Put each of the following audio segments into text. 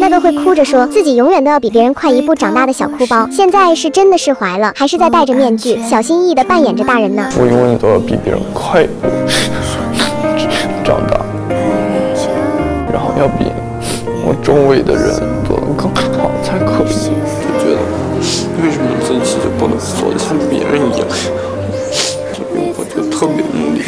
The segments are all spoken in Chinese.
那个会哭着说自己永远都要比别人快一步长大的小哭包，现在是真的释怀了，还是在戴着面具，小心翼翼地扮演着大人呢？我永远都要比别人快一步长大，然后要比我周围的人做得更好才可以。就觉得为什么自己就不能做得像别人一样？因为我就特别努力。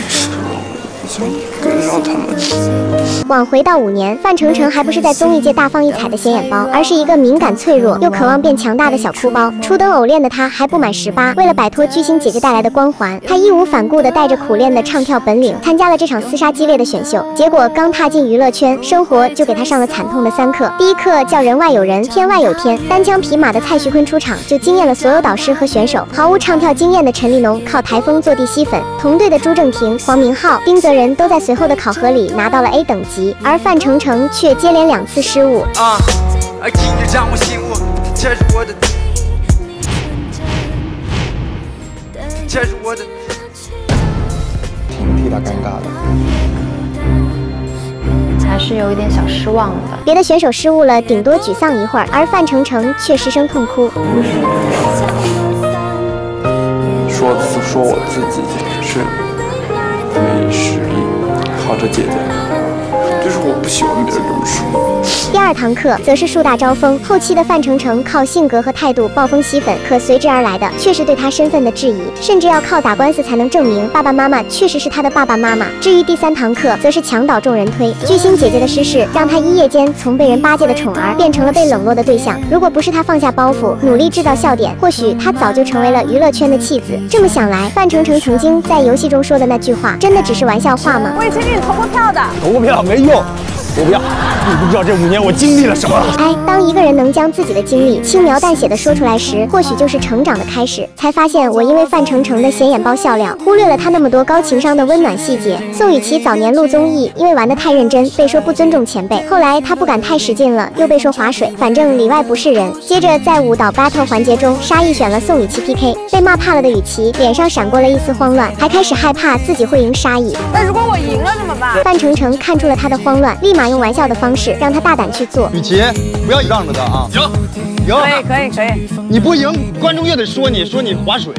往回到5年，范丞丞还不是在综艺界大放异彩的显眼包，而是一个敏感、脆弱又渴望变强大的小哭包。初登偶练的他还不满18，为了摆脱巨星姐姐带来的光环，他义无反顾地带着苦练的唱跳本领参加了这场厮杀激烈的选秀。结果刚踏进娱乐圈，生活就给他上了惨痛的3课。第一课叫人外有人，天外有天，单枪匹马的蔡徐坤出场就惊艳了所有导师和选手。毫无唱跳经验的陈立农靠台风坐地吸粉，同队的朱正廷、黄明昊、丁泽仁 都在随后的考核里拿到了 A 等级，而范丞丞却接连2次失误。挺替他尴尬的，还是有一点小失望的。别的选手失误了，顶多沮丧一会儿，而范丞丞却失声痛哭。说我自己是 没实力，靠着姐姐，就是我不喜欢别人这么说。第2堂课则是树大招风，后期的范丞丞靠性格和态度暴风吸粉，可随之而来的却是对他身份的质疑，甚至要靠打官司才能证明爸爸妈妈确实是他的爸爸妈妈。至于第3堂课，则是墙倒众人推，巨星姐姐的失势让他一夜间从被人巴结的宠儿变成了被冷落的对象。如果不是他放下包袱，努力制造笑点，或许他早就成为了娱乐圈的弃子。这么想来，范丞丞曾经在游戏中说的那句话，真的只是玩笑话吗？我以前给你投过票的，投过票没用。 我不要，你不知道这5年我经历了什么。当一个人能将自己的经历轻描淡写的说出来时，或许就是成长的开始。才发现我因为范丞丞的显眼包笑料，忽略了他那么多高情商的温暖细节。宋雨琦早年录综艺，因为玩得太认真，被说不尊重前辈。后来他不敢太使劲了，又被说划水，反正里外不是人。接着在舞蹈 battle 环节中，沙溢选了宋雨琦 PK， 被骂怕了的雨琦脸上闪过了一丝慌乱，还开始害怕自己会赢沙溢。那如果我赢了怎么办？范丞丞看出了他的慌乱，立马 用玩笑的方式让他大胆去做。雨琦，不要让着他啊！赢，赢，可以。你不赢，观众又得说你划水。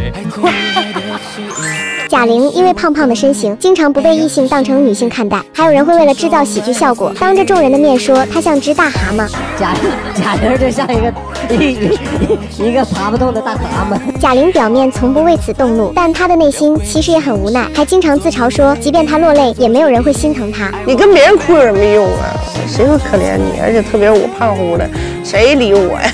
贾玲因为胖胖的身形，经常不被异性当成女性看待，还有人会为了制造喜剧效果，当着众人的面说她像只大蛤蟆。贾玲就像一个爬不动的大蛤蟆。贾玲表面从不为此动怒，但她的内心其实也很无奈，还经常自嘲说，即便她落泪，也没有人会心疼她。你跟别人哭有什么用啊？谁会可怜你？而且特别我胖乎的，谁理我呀？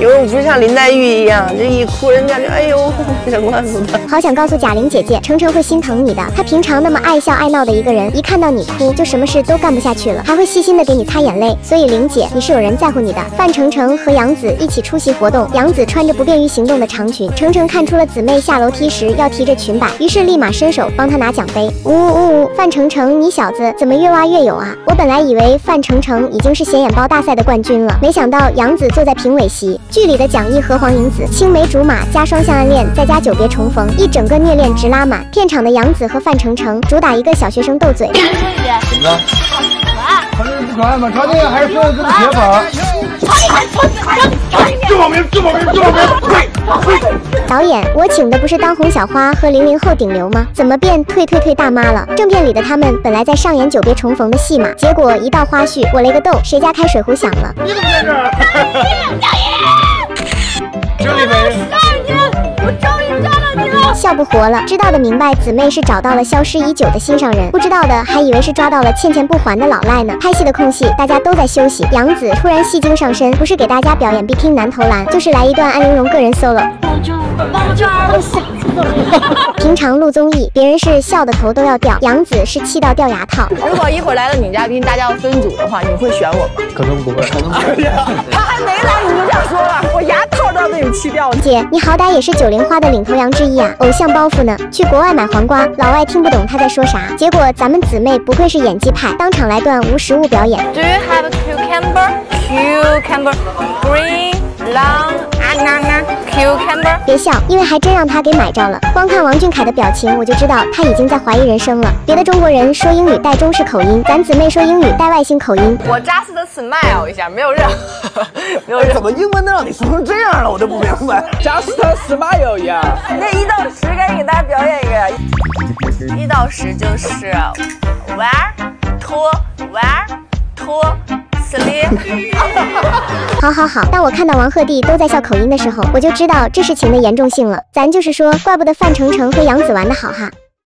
因为我不像林黛玉一样，这一哭人家就哎呦什么什么。好想告诉贾玲姐姐， 程程会心疼你的，他平常那么爱笑爱闹的一个人，一看到你哭就什么事都干不下去了，还会细心的给你擦眼泪。所以玲姐，你是有人在乎你的。范丞丞和杨紫一起出席活动，杨紫穿着不便于行动的长裙，程程看出了姊妹下楼梯时要提着裙摆，于是立马伸手帮她拿奖杯。呜呜呜！范丞丞，你小子怎么越挖越有啊？我本来以为范丞丞已经是显眼包大赛的冠军了，没想到杨紫坐在评委席，剧里的蒋毅和黄颖子青梅竹马加双向暗恋，再加久别重逢，一整个虐恋直拉满。 片场的杨紫和范丞丞主打一个小学生斗嘴。怎么了？可爱，不可爱吗？穿这个还是说这个铁粉？这网名，这网名，这网名，快！导演，我请的不是当红小花和00后顶流吗？怎么变退大妈了？正片里的他们本来在上演久别重逢的戏码，结果一到花絮，我雷个豆，谁家开水壶响了？你怎么在这儿？导演，这里没。 笑不活了，知道的明白，姊妹是找到了消失已久的心上人；不知道的还以为是抓到了欠钱不还的老赖呢。拍戏的空隙，大家都在休息，杨紫突然戏精上身，不是给大家表演必听男投篮，就是来一段安陵容个人 solo。平常录综艺，别人是笑的头都要掉，杨紫是气到掉牙套。如果一会儿来了女嘉宾，大家要分组的话，你会选我吗？可能不会。他还没来你就这样说了，我牙套都要被你气掉了。姐，你好歹也是90花的领头羊之一啊。 偶像包袱呢？去国外买黄瓜，老外听不懂他在说啥。结果咱们姊妹不愧是演技派，当场来段无实物表演。Do you have a cucumber? Green, long, banana, cucumber. 别笑，因为还真让他给买着了。光看王俊凯的表情，我就知道他已经在怀疑人生了。别的中国人说英语带中式口音，咱姊妹说英语带外星口音。我扎实的 smile 一下，没有任何，没有任何。怎么英文能让你说成这样了？我就不明白。Just smile 一样。你这1到10赶紧给大家表演一个呀。1到10就是 where to sleep。好，当我看到王鹤棣都在笑口音的时候，我就知道这事情的严重性了。咱就是说，怪不得范丞丞和杨子完的好哈。